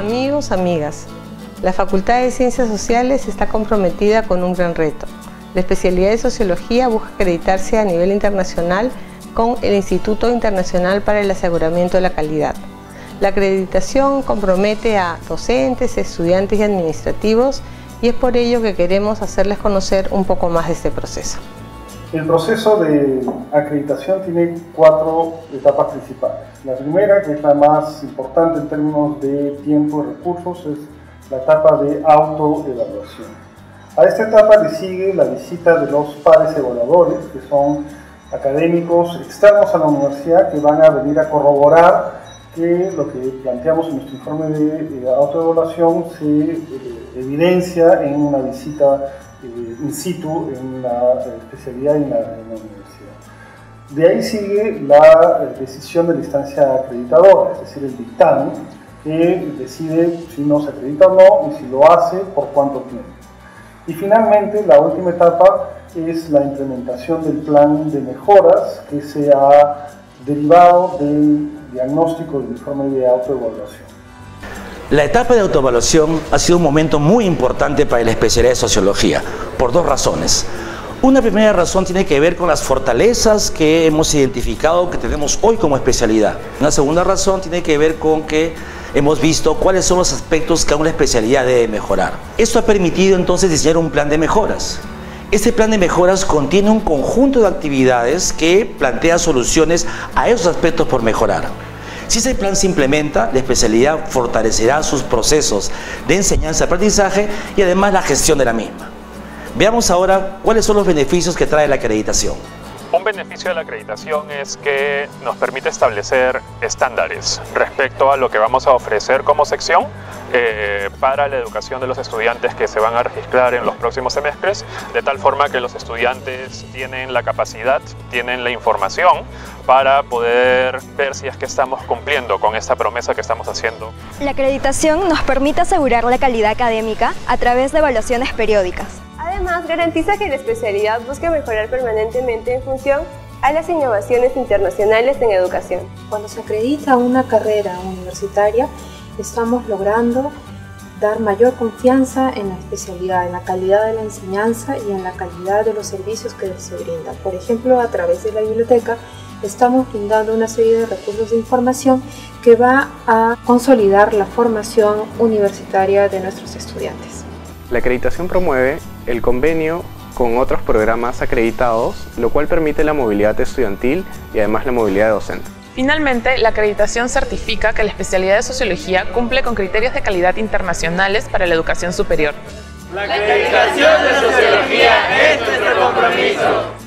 Amigos, amigas, la Facultad de Ciencias Sociales está comprometida con un gran reto. La especialidad de Sociología busca acreditarse a nivel internacional con el Instituto Internacional para el Aseguramiento de la Calidad. La acreditación compromete a docentes, estudiantes y administrativos, y es por ello que queremos hacerles conocer un poco más de este proceso. El proceso de acreditación tiene cuatro etapas principales. La primera, que es la más importante en términos de tiempo y recursos, es la etapa de autoevaluación. A esta etapa le sigue la visita de los pares evaluadores, que son académicos externos a la universidad, que van a venir a corroborar que lo que planteamos en nuestro informe de autoevaluación se evidencia en una visita in situ en la especialidad y en la universidad. De ahí sigue la decisión de la instancia acreditadora, es decir, el dictamen, que decide si nos acredita o no y si lo hace, por cuánto tiempo. Y finalmente, la última etapa es la implementación del plan de mejoras que se ha derivado del diagnóstico del informe de autoevaluación. La etapa de autoevaluación ha sido un momento muy importante para la especialidad de Sociología, por dos razones. Una primera razón tiene que ver con las fortalezas que hemos identificado que tenemos hoy como especialidad. Una segunda razón tiene que ver con que hemos visto cuáles son los aspectos que aún la especialidad debe mejorar. Esto ha permitido entonces diseñar un plan de mejoras. Este plan de mejoras contiene un conjunto de actividades que plantean soluciones a esos aspectos por mejorar. Si ese plan se implementa, la especialidad fortalecerá sus procesos de enseñanza-aprendizaje y además la gestión de la misma. Veamos ahora cuáles son los beneficios que trae la acreditación. Un beneficio de la acreditación es que nos permite establecer estándares respecto a lo que vamos a ofrecer como sección para la educación de los estudiantes que se van a registrar en los próximos semestres, de tal forma que los estudiantes tienen la capacidad, tienen la información para poder ver si es que estamos cumpliendo con esta promesa que estamos haciendo. La acreditación nos permite asegurar la calidad académica a través de evaluaciones periódicas. Además, garantiza que la especialidad busque mejorar permanentemente en función a las innovaciones internacionales en educación. Cuando se acredita una carrera universitaria, estamos logrando dar mayor confianza en la especialidad, en la calidad de la enseñanza y en la calidad de los servicios que se brindan. Por ejemplo, a través de la biblioteca, estamos brindando una serie de recursos de información que va a consolidar la formación universitaria de nuestros estudiantes. La acreditación promueve el convenio con otros programas acreditados, lo cual permite la movilidad estudiantil y además la movilidad docente. Finalmente, la acreditación certifica que la especialidad de Sociología cumple con criterios de calidad internacionales para la educación superior. La acreditación de Sociología es nuestro compromiso.